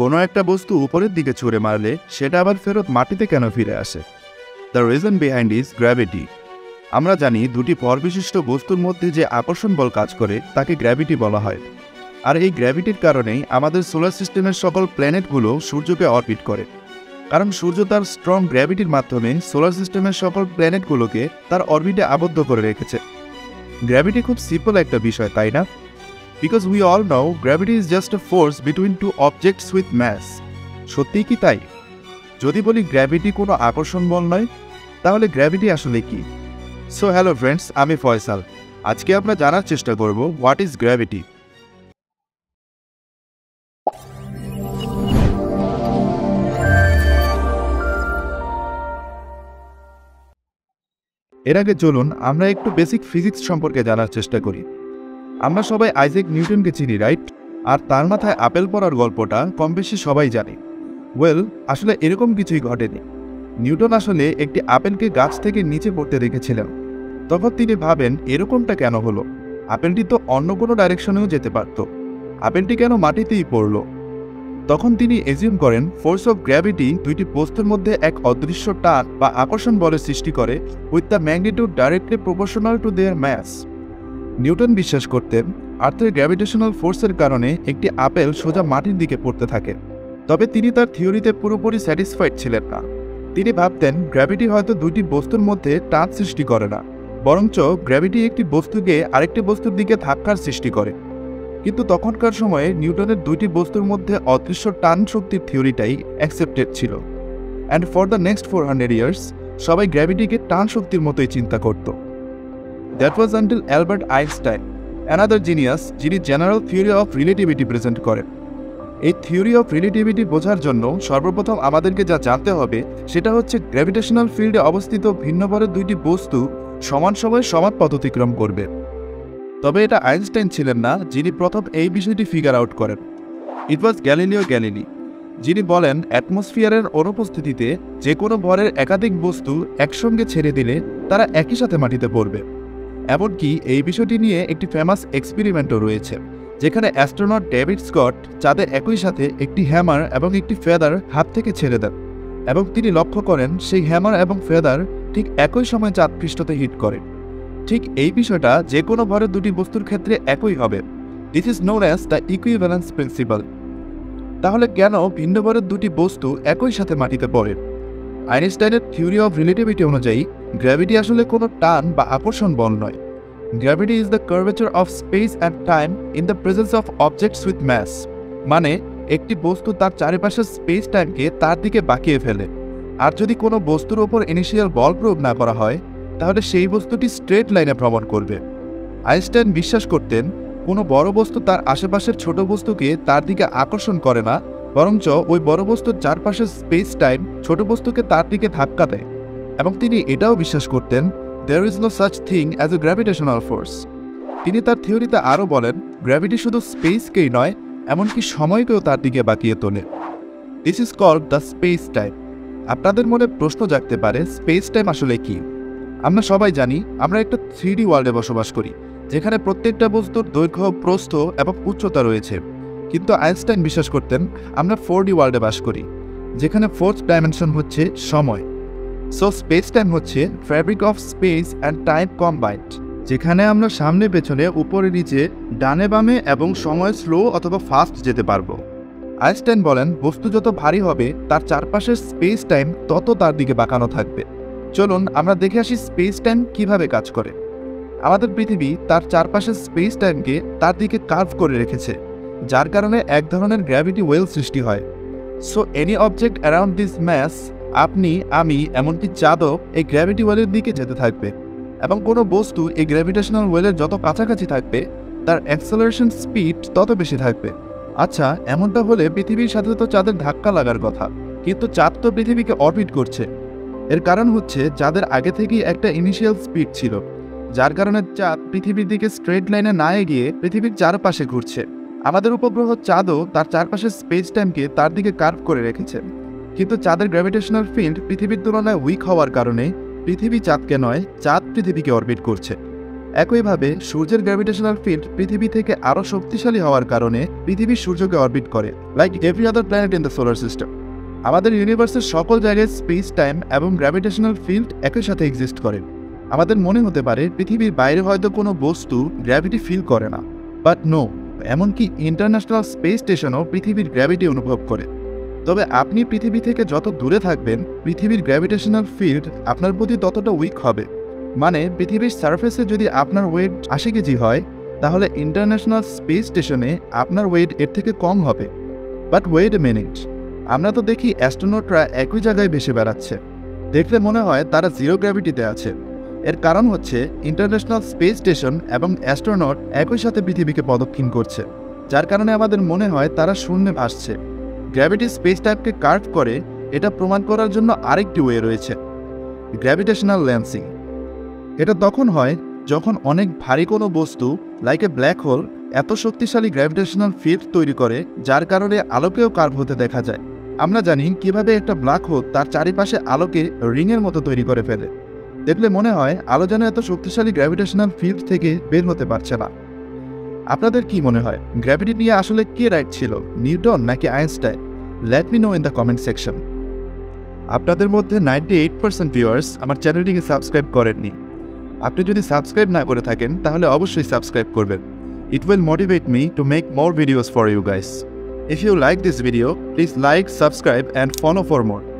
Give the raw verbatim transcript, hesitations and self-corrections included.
কোনো একটা বস্তু উপরের দিকে ছুঁড়ে মারলে সেটা আবার ফেরত মাটিতে কেন ফিরে আসে? The reason behind is gravity. আমরা জানি দুটি ভরবিশিষ্ট বস্তুর মধ্যে যে আকর্ষণ বল কাজ করে তাকে গ্র্যাভিটি বলা হয়। আর এই গ্র্যাভিটির কারণেই আমাদের সোলার সিস্টেমের সকল প্ল্যানেটগুলো সূর্যকে অরবিট করে, কারণ সূর্য তার স্ট্রং গ্র্যাভিটির মাধ্যমে সোলার সিস্টেমের সকল প্ল্যানেটগুলোকে তার অরবিটে আবদ্ধ করে রেখেছে। গ্র্যাভিটি খুব সিম্পল একটা বিষয়, তাই না? Because we all know gravity is just a force between two objects with mass. সত্যিই কি তাই? যদি বলি গ্র্যাভিটি কোনো আকর্ষণ বল নয়, তাহলে গ্র্যাভিটি আসলে কি? সো হ্যালো ফ্রেন্ডস, আমি ফয়সাল। আজকে আমরা জানার চেষ্টা করব হোয়াট ইজ গ্র্যাভিটি। এর আগে চলুন আমরা একটু বেসিক ফিজিক্স সম্পর্কে জানার চেষ্টা করি। আমরা সবাই আইজাক নিউটনকে চিনি, রাইট? আর তার মাথায় আপেল পড়ার গল্পটা কম বেশি সবাই জানি। ওয়েল, আসলে এরকম কিছুই ঘটেনি। নিউটন আসলে একটি আপেলকে গাছ থেকে নিচে পড়তে দেখেছিলেন। তখন তিনি ভাবেন, এরকমটা কেন হলো? আপেলটি তো অন্য কোনো ডাইরেকশনেও যেতে পারত, আপেলটি কেন মাটিতেই পড়ল? তখন তিনি এজিউম করেন ফোর্স অফ গ্র্যাভিটি দুইটি বস্তুর মধ্যে এক অদৃশ্য টান বা আকর্ষণ বলের সৃষ্টি করে with the magnitude directly proportional to their mass. Newton বিশ্বাস করতেন আর্থের গ্র্যাভিটেশনাল ফোর্সের কারণে একটি আপেল সোজা মাটির দিকে পড়তে থাকে। তবে তিনি তার থিওরিতে পুরোপুরি স্যাটিসফাইড ছিলেন না। তিনি ভাবতেন গ্র্যাভিটি হয়তো দুইটি বস্তুর মধ্যে টান সৃষ্টি করে না, বরঞ্চ গ্র্যাভিটি একটি বস্তুকে আরেকটি বস্তুর দিকে ধাক্কার সৃষ্টি করে। কিন্তু তখনকার সময়ে নিউটনের দুইটি বস্তুর মধ্যে অদৃশ্য টান শক্তির থিওরিটাই অ্যাকসেপ্টেড ছিল। And for the next four hundred years সবাই গ্র্যাভিটিকে টান শক্তির মতোই চিন্তা করত। That was until Albert Einstein, another genius, যিনি general theory of relativity present করেন। এই থিওরি অফ রিলেটিভিটি বোঝার জন্য সর্বপ্রথম আমাদেরকে যা জানতে হবে সেটা হচ্ছে গ্র্যাভিটেশনাল ফিল্ডে অবস্থিত ভিন্ন ভরের দুইটি বস্তু সমান সময়ে সমান পথ অতিক্রম করবে। তবে এটা আইনস্টাইন ছিলেন না যিনি প্রথম এই বিষয়টি ফিগার আউট করেন। ইট ওয়াজ গ্যালিলিও গ্যালিলি, যিনি বলেন অ্যাটমসফিয়ারের অনুপস্থিতিতে যে কোনো ভরের একাধিক বস্তু একসঙ্গে ছেড়ে দিলে তারা একই সাথে মাটিতে পড়বে। এমনকি এই বিষয়টি নিয়ে একটি ফেমাস এক্সপেরিমেন্টও রয়েছে, যেখানে অ্যাস্ট্রোনট ডেভিড স্কট চাঁদে একই সাথে একটি হ্যামার এবং একটি ফেদার হাত থেকে ছেড়ে দেন, এবং তিনি লক্ষ্য করেন সেই হ্যামার এবং ফেদার ঠিক একই সময় চাঁদ পৃষ্ঠতে হিট করে। ঠিক এই বিষয়টা যে কোনো ভরের দুটি বস্তুর ক্ষেত্রে একই হবে। This is known as the equivalence principle. তাহলে কেন ভিন্ন ভরের দুটি বস্তু একই সাথে মাটিতে পড়ে? আইনস্টাইনের থিওরি অফ রিলেটিভিটি অনুযায়ী গ্র্যাভিটি আসলে কোনো টান বা আকর্ষণ বল নয়। Gravity is the curvature of space and time in the presence of objects with mass. মানে একটি বস্তু তার চারিপাশের স্পেস টাইমকে তার দিকে বাঁকিয়ে ফেলে। আর যদি কোনো বস্তুর ওপর ইনিশিয়াল বল প্রয়োগ না করা হয়, তাহলে সেই বস্তুটি স্ট্রেট লাইনে ভ্রমণ করবে। আইনস্টাইন বিশ্বাস করতেন কোনো বড় বস্তু তার আশেপাশের ছোট বস্তুকে তার দিকে আকর্ষণ করে না, বরঞ্চ ওই বড় বস্তুর চারপাশের স্পেস টাইম ছোট বস্তুকে তার দিকে ধাক্কা দেয়। এবং তিনি এটাও বিশ্বাস করতেন there is no such thing as a gravitational force. তিনি তার থিওরিতে আরও বলেন গ্র্যাভিটি শুধু স্পেসকেই নয়, এমনকি সময়কেও তার দিকে বাঁকিয়ে তোলে। This is called the space time. আপনাদের মনে প্রশ্ন জাগতে পারে, স্পেস টাইম আসলে কি? আমরা সবাই জানি আমরা একটা থ্রি ডি ওয়ার্ল্ডে বসবাস করি, যেখানে প্রত্যেকটা বস্তুর দৈর্ঘ্য, প্রস্থ এবং উচ্চতা রয়েছে। কিন্তু আইনস্টাইন বিশ্বাস করতেন আমরা ফোর ডি ওয়ার্ল্ডে বাস করি, যেখানে ফোর্থ ডাইমেনশন হচ্ছে সময়। সো স্পেস টাইম হচ্ছে fabric of space and time combined, যেখানে আমরা সামনে, পেছনে, উপরে, নিচে, ডানে, বামে এবং সময় স্লো অথবা ফাস্ট যেতে পারবো। আইনস্টাইন বলেন বস্তু যত ভারী হবে তার চারপাশের স্পেস টাইম তত তার দিকে বাঁকানো থাকবে। চলুন আমরা দেখে আসি স্পেস টাইম কীভাবে কাজ করে। আমাদের পৃথিবী তার চারপাশের স্পেস টাইমকে তার দিকে কার্ভ করে রেখেছে, যার কারণে এক ধরনের গ্র্যাভিটি ওয়েল সৃষ্টি হয়। So any object around this mass, আপনি, আমি, এমনকি চাঁদও এই গ্র্যাভিটি ওয়েলের দিকে যেতে থাকবে। এবং কোনো বস্তু এই গ্র্যাভিটেশনাল ওয়েলের যত কাছাকাছি থাকবে তার অ্যাক্সেলারেশন স্পিড তত বেশি থাকবে। আচ্ছা, এমনটা হলে পৃথিবীর সাথে তো চাঁদের ধাক্কা লাগার কথা, কিন্তু চাঁদ তো পৃথিবীকে অরবিট করছে। এর কারণ হচ্ছে চাঁদের আগে থেকেই একটা ইনিশিয়াল স্পিড ছিল, যার কারণে চাঁদ পৃথিবীর দিকে স্ট্রেট লাইনে না এগিয়ে পৃথিবীর চারপাশে ঘুরছে। আমাদের উপগ্রহ চাঁদও তার চারপাশের স্পেস টাইমকে তার দিকে কার্ভ করে রেখেছে, কিন্তু চাঁদের গ্র্যাভিটেশনাল ফিল্ড পৃথিবীর তুলনায় উইক হওয়ার কারণে পৃথিবী চাঁদকে নয়, চাঁদ পৃথিবীকে অরবিট করছে। একইভাবে সূর্যের গ্র্যাভিটেশনাল ফিল্ড পৃথিবী থেকে আরও শক্তিশালী হওয়ার কারণে পৃথিবী সূর্যকে অরবিট করে, like every other planet in the solar system. আমাদের ইউনিভার্সের সকল জায়গায় স্পেস টাইম এবং গ্র্যাভিটেশনাল ফিল্ড একই সাথে এক্সিস্ট করে। আমাদের মনে হতে পারে পৃথিবীর বাইরে হয়তো কোনো বস্তু গ্র্যাভিটি ফিল করে না, বাট নো, এমনকি ইন্টারন্যাশনাল স্পেস স্টেশনও পৃথিবীর গ্র্যাভিটি অনুভব করে। তবে আপনি পৃথিবী থেকে যত দূরে থাকবেন, পৃথিবীর গ্র্যাভিটেশনাল ফিল্ড আপনার প্রতি ততটা উইক হবে। মানে পৃথিবীর সারফেসে যদি আপনার ওয়েট আশি কেজি হয়, তাহলে ইন্টারন্যাশনাল স্পেস স্টেশনে আপনার ওয়েট এর থেকে কম হবে। বাট ওয়েট এ মিনিট, আমরা তো দেখি অ্যাস্ট্রোনটরা একই জায়গায় ভেসে বেড়াচ্ছে, দেখলে মনে হয় তারা জিরো গ্র্যাভিটিতে আছে। এর কারণ হচ্ছে ইন্টারন্যাশনাল স্পেস স্টেশন এবং অ্যাস্ট্রোনট একই সাথে পৃথিবীকে প্রদক্ষিণ করছে, যার কারণে আমাদের মনে হয় তারা শূন্যে ভাসছে। গ্র্যাভিটি স্পেস টাইমকে কার্ভ করে, এটা প্রমাণ করার জন্য আরেকটি ওয়ে রয়েছে, গ্র্যাভিটেশনাল লেন্সিং। এটা তখন হয় যখন অনেক ভারী কোনো বস্তু, লাইক এ ব্ল্যাক হোল, এত শক্তিশালী গ্র্যাভিটেশনাল ফিল্ড তৈরি করে যার কারণে আলোকেও কার্ভ হতে দেখা যায়। আমরা জানি কিভাবে একটা ব্ল্যাক হোল তার চারিপাশে আলোকে রিংয়ের মতো তৈরি করে ফেলে, দেখলে মনে হয় আলো যেন এত শক্তিশালী গ্র্যাভিটেশনাল ফিল্ড থেকে বের হতে পারছে না। আপনাদের কি মনে হয় গ্র্যাভিটি নিয়ে আসলে কে রাইট ছিল, নিউটন নাকি Einstein? Let me know in the comment section. আপনাদের মধ্যে নাইনটি এইট পার্সেন্ট ভিউয়ার্স আমার চ্যানেলটিকে সাবস্ক্রাইব করেননি। আপনি যদি সাবস্ক্রাইব না করে থাকেন তাহলে অবশ্যই সাবস্ক্রাইব করবেন। It will motivate me to make more videos for you guys. If you like this video, please like, subscribe and follow for more.